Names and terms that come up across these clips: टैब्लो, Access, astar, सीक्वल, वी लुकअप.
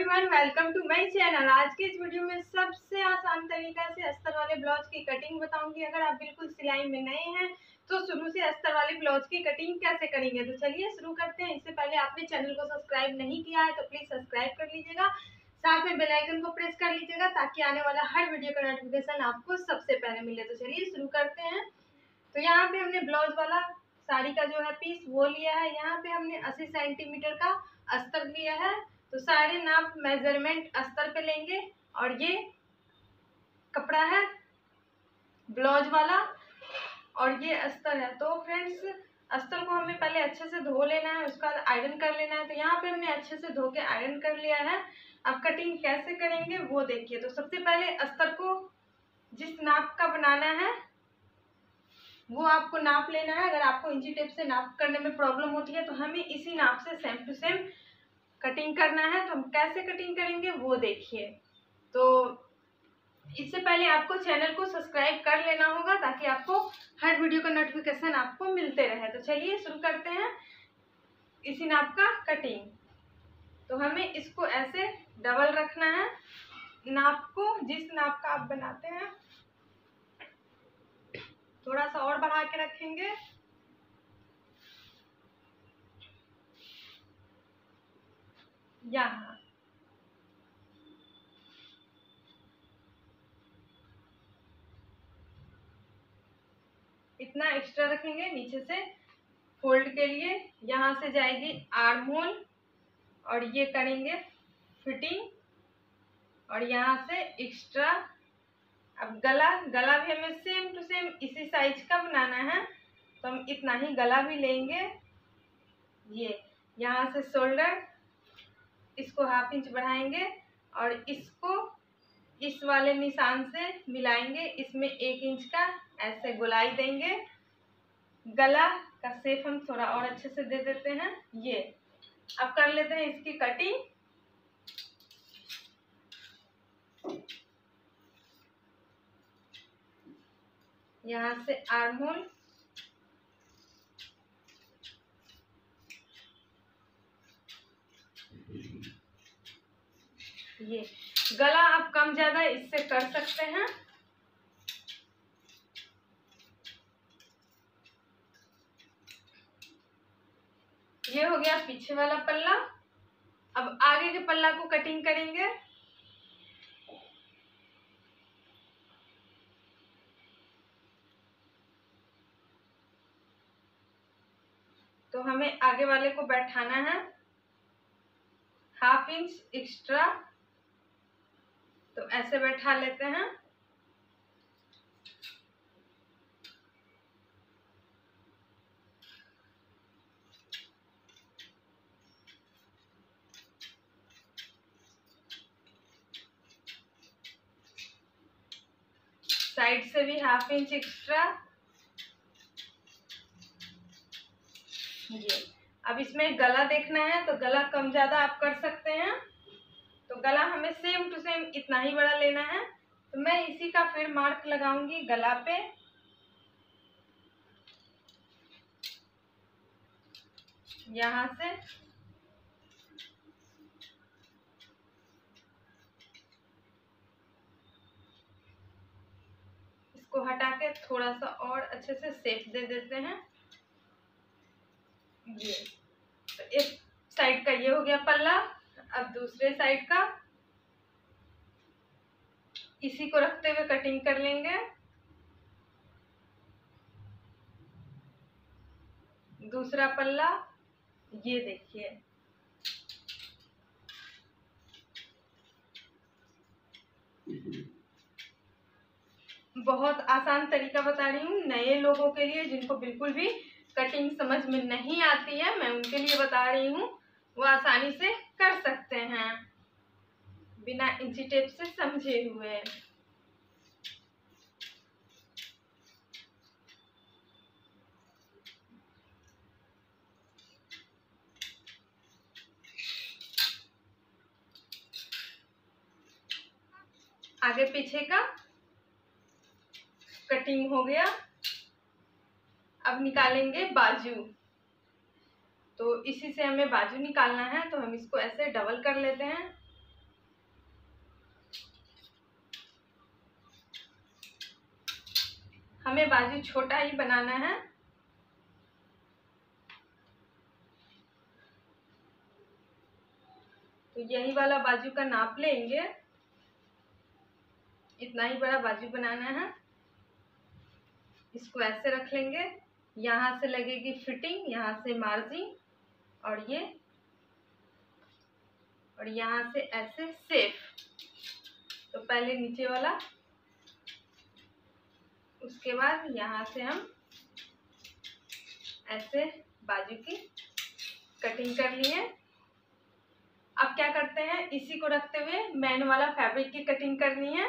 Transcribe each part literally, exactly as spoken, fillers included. Everyone, welcome to my channel. आज के इस वीडियो में सबसे आसान तरीका से अस्तर वाले ब्लाउज की कटिंग बताऊंगी। अगर आप बिल्कुल सिलाई में नए हैं तो शुरू से अस्तर वाले ब्लाउज की कटिंग कैसे करेंगे, तो चलिए शुरू करते हैं। इससे पहले आपने चैनल को सब्सक्राइब नहीं किया है तो प्लीज सब्सक्राइब कर लीजिएगा, साथ में बेल आइकन को प्रेस कर लीजिएगा ताकि आने वाला हर वीडियो का नोटिफिकेशन आपको सबसे पहले मिले। तो चलिए शुरू करते हैं। तो यहाँ पे हमने ब्लाउज वाला साड़ी का जो है पीस वो लिया है। यहाँ पे हमने अस्सी सेंटीमीटर का अस्तर लिया है, तो सारे नाप मेजरमेंट अस्तर पे लेंगे। और ये कपड़ा है ब्लाउज वाला और ये अस्तर है। तो फ्रेंड्स, अस्तर को हमें पहले अच्छे से धो लेना है, उसका आयरन कर लेना है। तो यहाँ पे हमने अच्छे से धो के आयरन कर लिया है। अब कटिंग कैसे करेंगे वो देखिए। तो सबसे पहले अस्तर को जिस नाप का बनाना है वो आपको नाप लेना है। अगर आपको इंची टेप से नाप करने में प्रॉब्लम होती है तो हमें इसी नाप से सेम टू सेम कटिंग करना है। तो हम कैसे कटिंग करेंगे वो देखिए। तो इससे पहले आपको चैनल को सब्सक्राइब कर लेना होगा ताकि आपको हर वीडियो का नोटिफिकेशन आपको मिलते रहे। तो चलिए शुरू करते हैं इसी नाप का कटिंग। तो हमें इसको ऐसे डबल रखना है नाप को, जिस नाप का आप बनाते हैं। थोड़ा सा और बढ़ा के रखेंगे। यहाँ इतना एक्स्ट्रा रखेंगे नीचे से फोल्ड के लिए। यहाँ से जाएगी आर्म होल और ये करेंगे फिटिंग। और यहाँ से एक्स्ट्रा अब गला गला भी हमें सेम टू सेम इसी साइज का बनाना है, तो हम इतना ही गला भी लेंगे। ये यहाँ से शोल्डर, इसको हाफ इंच बढ़ाएंगे और इसको इस वाले निशान से मिलाएंगे। इसमें एक इंच का ऐसे गोलाई देंगे। गला का शेप हम थोड़ा और अच्छे से दे देते हैं। ये अब कर लेते हैं इसकी कटिंग। यहाँ से आर्म होल ये गला आप कम ज्यादा इससे कर सकते हैं। ये हो गया पीछे वाला पल्ला। अब आगे के पल्ला को कटिंग करेंगे। तो हमें आगे वाले को बैठाना है हाफ इंच एक्स्ट्रा, तो ऐसे बैठा लेते हैं। साइड से भी हाफ इंच एक्स्ट्रा। ये अब इसमें गला देखना है, तो गला कम ज़्यादा आप कर सकते हैं। तो गला हमें सेम टू सेम इतना ही बड़ा लेना है। तो मैं इसी का फिर मार्क लगाऊंगी गला पे। यहाँ से इसको हटा के थोड़ा सा और अच्छे से शेप दे देते हैं। ये तो एक साइड का ये हो गया पल्ला। अब दूसरे साइड का इसी को रखते हुए कटिंग कर लेंगे। दूसरा पल्ला ये देखिए। बहुत आसान तरीका बता रही हूँ नए लोगों के लिए, जिनको बिल्कुल भी कटिंग समझ में नहीं आती है। मैं उनके लिए बता रही हूँ, वो आसानी से कर सकते हैं बिना इंची टेप से समझे हुए। आगे पीछे का कटिंग हो गया। अब निकालेंगे बाजू। तो इसी से हमें बाजू निकालना है, तो हम इसको ऐसे डबल कर लेते हैं। हमें बाजू छोटा ही बनाना है। तो यही वाला बाजू का नाप लेंगे, इतना ही बड़ा बाजू बनाना है। इसको ऐसे रख लेंगे, यहाँ से लगेगी फिटिंग, यहाँ से मार्जिन और ये, और यहाँ से ऐसे सेफ। तो पहले नीचे वाला, उसके बाद यहाँ से हम ऐसे बाजू की कटिंग कर लिए। अब क्या करते हैं, इसी को रखते हुए मैन वाला फैब्रिक की कटिंग करनी है।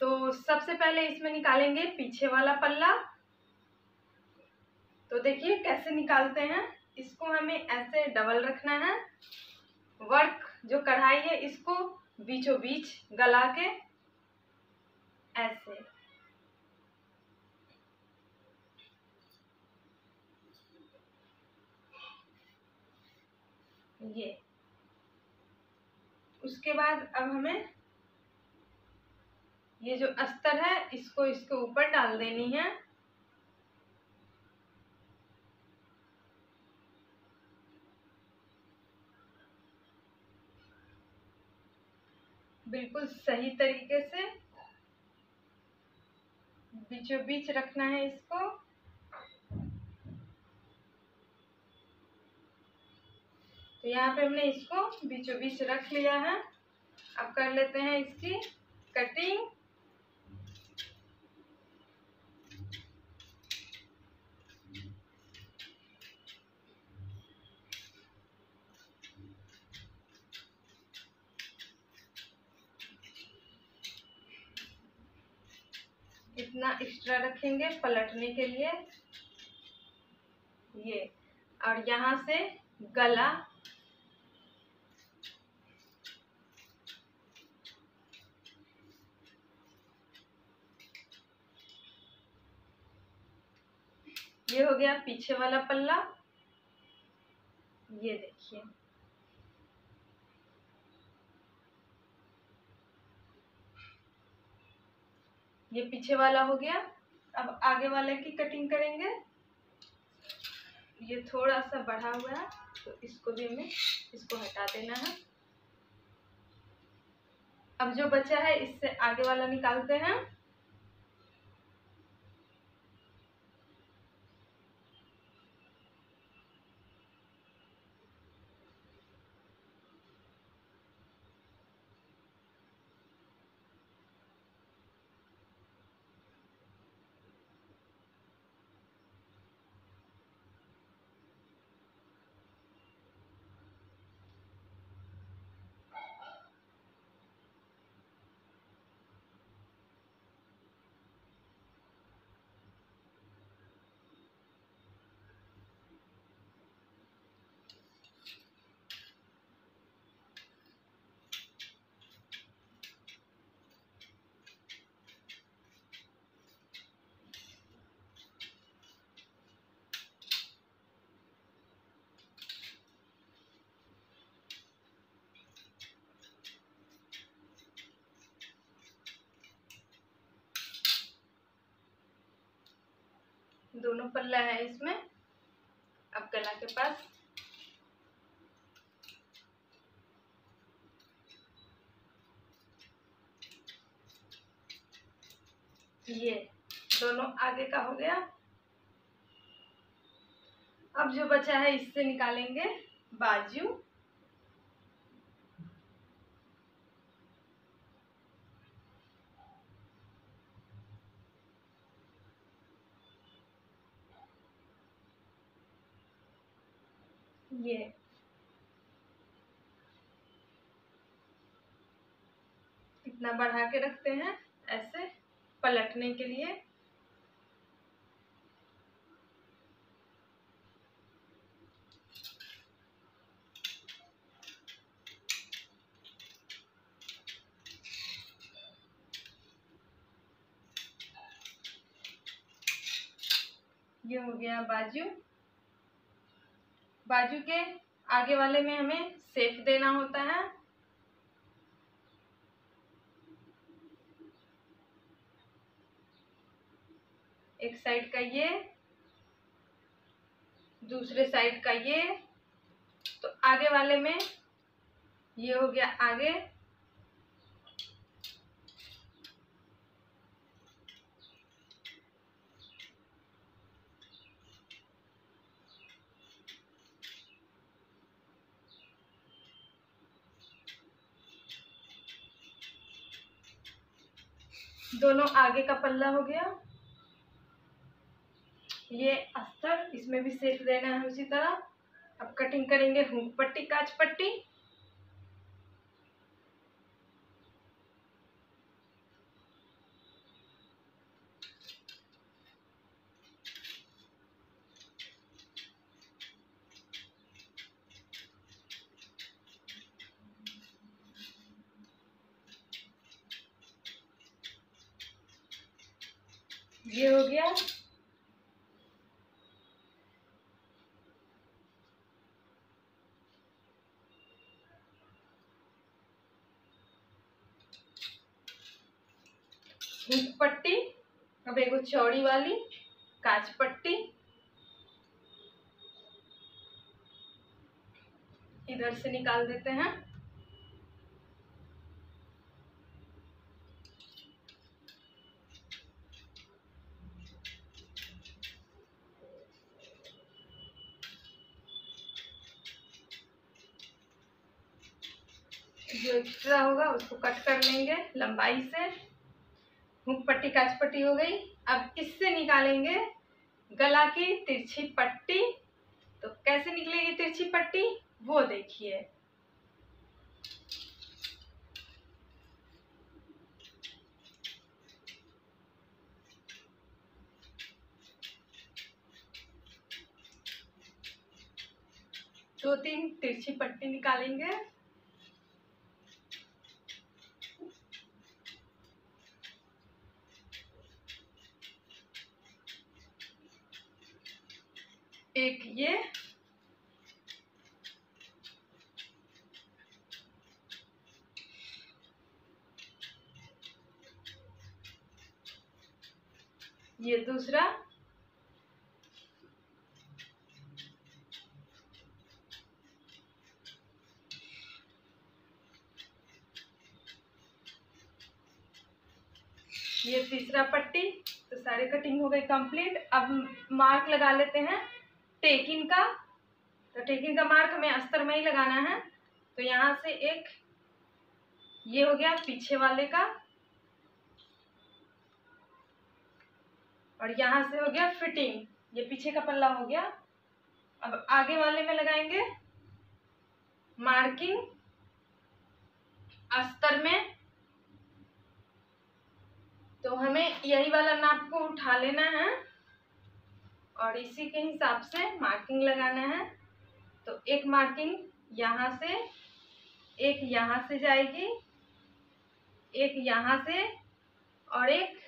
तो सबसे पहले इसमें निकालेंगे पीछे वाला पल्ला। तो देखिए कैसे निकालते हैं। इसको हमें ऐसे डबल रखना है। वर्क जो कढ़ाई है इसको बीचों बीच गला के ऐसे, ये। उसके बाद अब हमें ये जो अस्तर है इसको इसके ऊपर डाल देनी है। बिल्कुल सही तरीके से बीचों बीच रखना है इसको। तो यहाँ पे हमने इसको बीचों बीच रख लिया है। अब कर लेते हैं इसकी कटिंग। इतना एक्स्ट्रा रखेंगे पलटने के लिए, ये। और यहाँ से गला, ये हो गया पीछे वाला पल्ला, ये देखिए। ये पीछे वाला हो गया। अब आगे वाले की कटिंग करेंगे। ये थोड़ा सा बढ़ा हुआ है तो इसको भी हमें इसको हटा देना है। अब जो बचा है इससे आगे वाला निकालते हैं। दोनों पल्ला है इसमें। अब गला के पास ये दोनों आगे का हो गया। अब जो बचा है इससे निकालेंगे बाजू। ये इतना बढ़ा के रखते हैं ऐसे पलटने के लिए। ये हो गया बाजू। बाजू के आगे वाले में हमें शेप देना होता है। एक साइड का ये, दूसरे साइड का ये, तो आगे वाले में ये हो गया आगे, दोनों आगे का पल्ला हो गया। ये अस्तर, इसमें भी सेट देना है उसी तरह। अब कटिंग करेंगे हुक पट्टी, काच पट्टी। ये हो गया। हुक पट्टी, अब एगो चौड़ी वाली काच पट्टी, इधर से निकाल देते हैं। जो एक्स्ट्रा होगा उसको कट कर लेंगे लंबाई से। हुक पट्टी काच पट्टी हो गई। अब इससे निकालेंगे गला की तिरछी पट्टी। तो कैसे निकलेगी तिरछी पट्टी वो देखिए। दो तीन तिरछी पट्टी निकालेंगे। एक ये, ये दूसरा, ये तीसरा पट्टी। तो सारे कटिंग हो गई कंप्लीट। अब मार्क लगा लेते हैं टेकिन का। तो टेकिन का मार्क हमें अस्तर में ही लगाना है। तो यहाँ से एक ये हो गया पीछे वाले का, और यहाँ से हो गया फिटिंग, ये पीछे का पल्ला हो गया। अब आगे वाले में लगाएंगे मार्किंग अस्तर में। तो हमें यही वाला नाप को उठा लेना है और इसी के हिसाब से मार्किंग लगाना है। तो एक मार्किंग यहाँ से, एक यहाँ से जाएगी, एक यहाँ से, और एक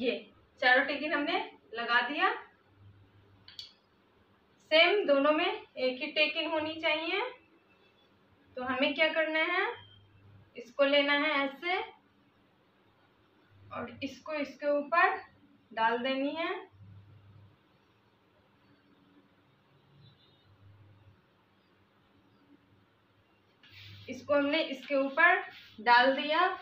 ये चारों टिकिन हमने लगा दिया। सेम दोनों में एक ही टेकिन होनी चाहिए। तो हमें क्या करना है, इसको लेना है ऐसे और इसको इसके ऊपर डाल देनी है। इसको हमने इसके ऊपर डाल दिया।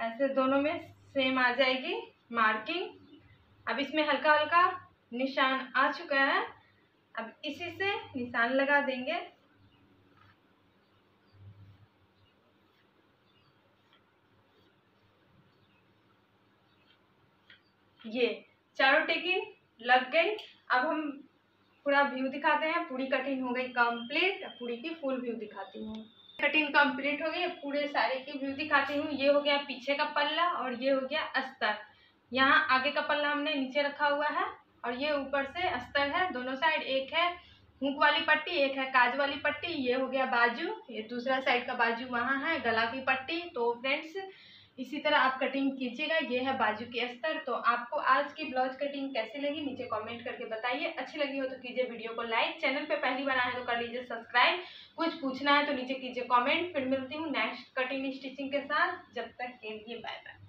ऐसे दोनों में सेम आ जाएगी मार्किंग। अब इसमें हल्का हल्का निशान आ चुका है, अब इसी से निशान लगा देंगे। ये चारों टेकिन लग गई। अब हम पूरा व्यू दिखाते हैं। पूरी कटिंग हो गई कंप्लीट। पूरी की फुल व्यू दिखाती हूँ। कटिंग कंप्लीट हो गई। पूरे सारे की व्यू दिखाती हूँ। ये हो गया पीछे का पल्ला और ये हो गया अस्तर। यहाँ आगे का पल्ला हमने नीचे रखा हुआ है और ये ऊपर से अस्तर है। दोनों साइड एक है हुक वाली पट्टी, एक है काज वाली पट्टी। ये हो गया बाजू, ये दूसरा साइड का बाजू वहाँ है गला की पट्टी। तो फ्रेंड्स इसी तरह आप कटिंग कीजिएगा। ये है बाजू की अस्तर। तो आपको आज की ब्लाउज कटिंग कैसी लगी नीचे कमेंट करके बताइए। अच्छी लगी हो तो कीजिए वीडियो को लाइक, चैनल पे पहली बार आए हैं तो कर लीजिए सब्सक्राइब। कुछ पूछना है तो नीचे कीजिए कमेंट। फिर मिलती हूँ नेक्स्ट कटिंग स्टिचिंग के साथ। जब तक के लिए बाय बाय।